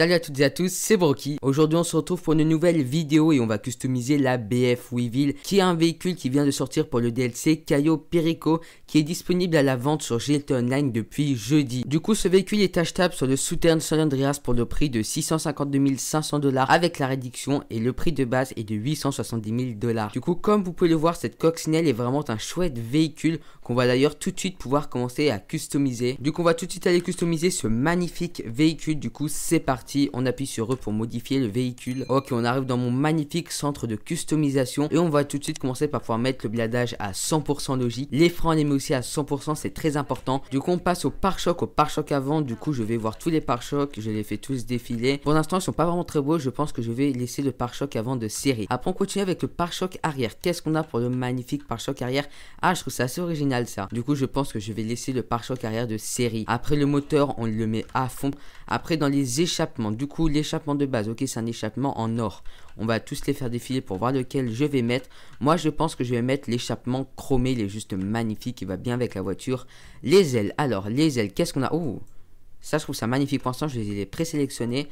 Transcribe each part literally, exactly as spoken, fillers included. Salut à toutes et à tous, c'est Broki. Aujourd'hui on se retrouve pour une nouvelle vidéo et on va customiser la B F Weevil, qui est un véhicule qui vient de sortir pour le D L C Cayo Perico, qui est disponible à la vente sur G L T Online depuis jeudi. Du coup, ce véhicule est achetable sur le Souterne San Andreas pour le prix de six cent cinquante-deux mille cinq cents dollars avec la réduction, et le prix de base est de huit cent soixante-dix mille dollars. Du coup, comme vous pouvez le voir, cette Coccinelle est vraiment un chouette véhicule qu'on va d'ailleurs tout de suite pouvoir commencer à customiser. Du coup, on va tout de suite aller customiser ce magnifique véhicule. Du coup, c'est parti. On appuie sur E pour modifier le véhicule. Ok, on arrive dans mon magnifique centre de customisation et on va tout de suite commencer par pouvoir mettre le blindage à cent pour cent logique, les freins on les met aussi à cent pour cent, c'est très important. Du coup on passe au pare-choc, au pare-choc avant. Du coup je vais voir tous les pare-chocs, je les fais tous défiler. Pour l'instant ils sont pas vraiment très beaux, je pense que je vais laisser le pare-choc avant de série. Après on continue avec le pare-choc arrière. Qu'est-ce qu'on a pour le magnifique pare-choc arrière? Ah, je trouve ça assez original ça. Du coup je pense que je vais laisser le pare-choc arrière de série. Après le moteur on le met à fond. Après dans les échappements, du coup l'échappement de base, ok, c'est un échappement en or. On va tous les faire défiler pour voir lequel je vais mettre. Moi je pense que je vais mettre l'échappement chromé, il est juste magnifique, il va bien avec la voiture. Les ailes, alors les ailes, qu'est-ce qu'on a? Oh, ça je trouve ça magnifique, pour l'instant je les ai présélectionnés.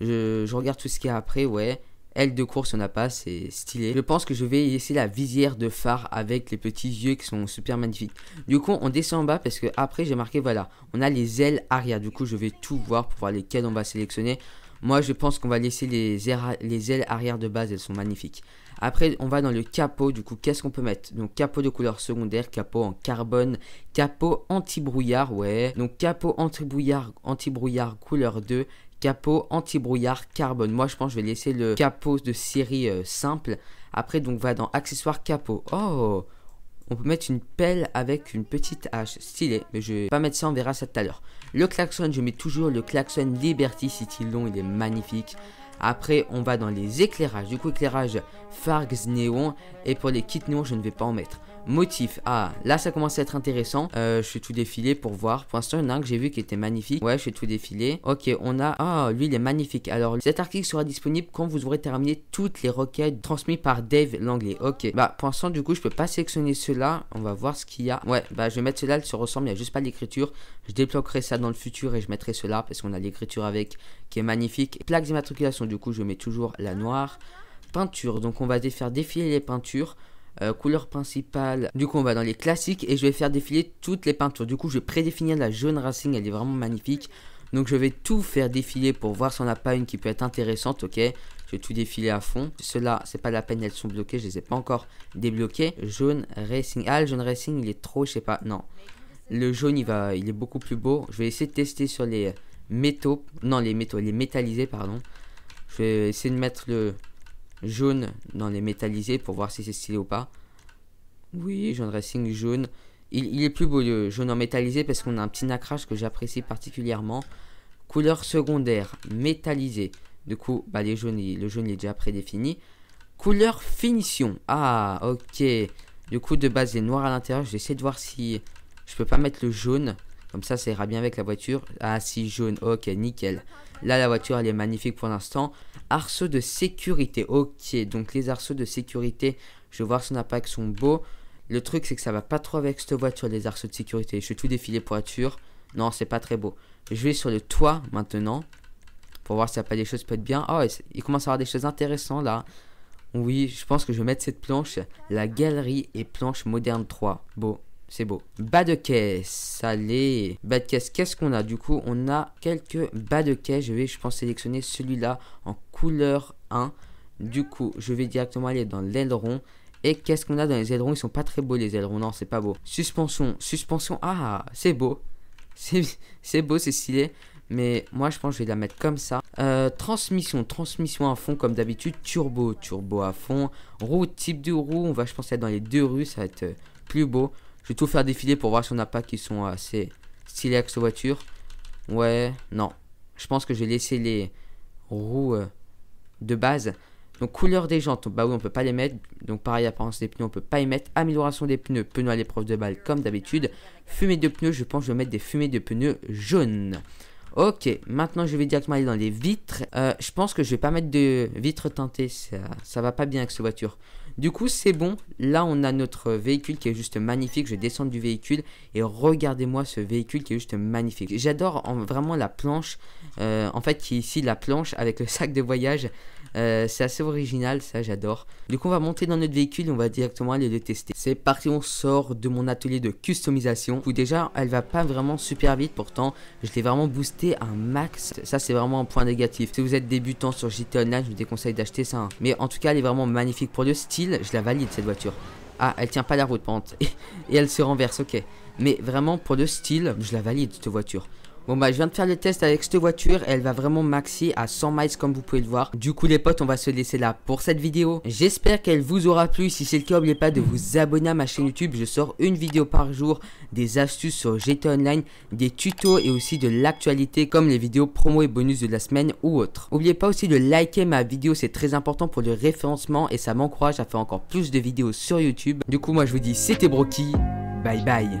Je, je regarde tout ce qu'il y a après, ouais. Aile de course, on n'a pas, c'est stylé. Je pense que je vais laisser la visière de phare avec les petits yeux qui sont super magnifiques. Du coup, on descend en bas parce que après j'ai marqué, voilà, on a les ailes arrière. Du coup, je vais tout voir pour voir lesquelles on va sélectionner. Moi, je pense qu'on va laisser les ailes, les ailes arrière de base, elles sont magnifiques. Après, on va dans le capot. Du coup, qu'est-ce qu'on peut mettre? Donc, capot de couleur secondaire, capot en carbone, capot anti-brouillard, ouais. Donc, capot anti-brouillard, anti-brouillard couleur deux. Capot anti-brouillard carbone. Moi je pense que je vais laisser le capot de série euh, simple. Après donc va dans accessoires capot. Oh, on peut mettre une pelle avec une petite hache. Stylé. Mais je vais pas mettre ça, on verra ça tout à l'heure. Le klaxon, je mets toujours le klaxon Liberty City long, il est magnifique. Après on va dans les éclairages. Du coup éclairage Fargs néon. Et pour les kits néon je ne vais pas en mettre. Motif, ah là ça commence à être intéressant. euh, Je suis tout défilé pour voir. Pour l'instant il y en a un que j'ai vu qui était magnifique. Ouais, je suis tout défilé. Ok, on a, ah lui il est magnifique. Alors cet article sera disponible quand vous aurez terminé toutes les requêtes transmises par Dave Langlais. Ok, bah pour l'instant du coup je peux pas sélectionner cela. On va voir ce qu'il y a. Ouais, bah je vais mettre cela, il se ressemble, il n'y a juste pas l'écriture. Je débloquerai ça dans le futur et je mettrai cela parce qu'on a l'écriture avec qui est magnifique. Plaque d'immatriculation, du coup je mets toujours la noire. Peinture, donc on va faire défiler les peintures. Euh, couleur principale, du coup on va dans les classiques et je vais faire défiler toutes les peintures. Du coup je vais prédéfinir la jaune racing, elle est vraiment magnifique. Donc je vais tout faire défiler pour voir si on n'a pas une qui peut être intéressante. Ok, je vais tout défiler à fond. Ceux-là c'est pas la peine, elles sont bloquées, je les ai pas encore débloquées. Jaune racing, ah le jaune racing il est trop, je sais pas, non. Le jaune il va, il est beaucoup plus beau. Je vais essayer de tester sur les métaux, non les métaux, les métallisés pardon. Je vais essayer de mettre le jaune dans les métallisés pour voir si c'est stylé ou pas. Oui, jaune racing, jaune. Il, il est plus beau le jaune en métallisé parce qu'on a un petit nacrage que j'apprécie particulièrement. Couleur secondaire, métallisé. Du coup, bah, les jaunes, le jaune il est déjà prédéfini. Couleur finition. Ah, ok. Du coup, de base, il est noir à l'intérieur. Je vais essayer de voir si je peux pas mettre le jaune. Comme ça, ça ira bien avec la voiture. Ah si, jaune. Ok, nickel. Là, la voiture, elle est magnifique pour l'instant. Arceaux de sécurité. Ok, donc les arceaux de sécurité, je vais voir si on n'a pas qui sont beaux. Le truc, c'est que ça va pas trop avec cette voiture, les arceaux de sécurité. Je suis tout défilé pour être sûr. Non, c'est pas très beau. Je vais sur le toit maintenant pour voir si ça pas des choses peut être bien. Oh, il commence à avoir des choses intéressantes là. Oui, je pense que je vais mettre cette planche. La galerie et planche moderne trois. Beau. C'est beau. Bas de caisse. Allez. Bas de caisse. Qu'est-ce qu'on a? Du coup, on a quelques bas de caisse. Je vais, je pense, sélectionner celui-là en couleur un. Du coup, je vais directement aller dans l'aileron. Et qu'est-ce qu'on a dans les ailerons? Ils sont pas très beaux, les ailerons. Non, c'est pas beau. Suspension. Suspension. Ah, c'est beau. C'est beau, c'est stylé. Mais moi, je pense que je vais la mettre comme ça. Euh, transmission. Transmission à fond, comme d'habitude. Turbo. Turbo à fond. Roue. Type de roue. On va, je pense, être dans les deux rues. Ça va être euh, plus beau. Je vais tout faire défiler pour voir si on n'a pas qui sont assez stylés avec cette voiture. Ouais, non. Je pense que je vais laisser les roues euh, de base. Donc, couleur des jantes. Bah oui, on peut pas les mettre. Donc, pareil, apparence des pneus, on peut pas y mettre. Amélioration des pneus. Pneus à l'épreuve de balle, comme d'habitude. Fumée de pneus, je pense que je vais mettre des fumées de pneus jaunes. Ok, maintenant je vais directement aller dans les vitres. Euh, je pense que je vais pas mettre de vitres teintées, ça, ça va pas bien avec cette voiture. Du coup c'est bon, là on a notre véhicule qui est juste magnifique. Je descends du véhicule et regardez-moi ce véhicule qui est juste magnifique. J'adore vraiment la planche, euh, en fait qui est ici la planche avec le sac de voyage. Euh, c'est assez original, ça j'adore. Du coup on va monter dans notre véhicule et on va directement aller le tester. C'est parti, on sort de mon atelier de customisation. Où déjà elle va pas vraiment super vite, pourtant je l'ai vraiment boosté un max. Ça c'est vraiment un point négatif. Si vous êtes débutant sur G T A Online, je vous déconseille d'acheter ça hein. Mais en tout cas elle est vraiment magnifique pour le style. Je la valide cette voiture. Ah, elle tient pas la route par contre. Et elle se renverse, ok. Mais vraiment pour le style, je la valide cette voiture. Bon bah je viens de faire le test avec cette voiture, elle va vraiment maxer à cent miles comme vous pouvez le voir. Du coup les potes, on va se laisser là pour cette vidéo. J'espère qu'elle vous aura plu, si c'est le cas n'oubliez pas de vous abonner à ma chaîne YouTube. Je sors une vidéo par jour, des astuces sur G T A Online, des tutos et aussi de l'actualité comme les vidéos promo et bonus de la semaine ou autres. N'oubliez pas aussi de liker ma vidéo, c'est très important pour le référencement et ça m'encourage à faire encore plus de vidéos sur YouTube. Du coup moi je vous dis c'était Broki, bye bye.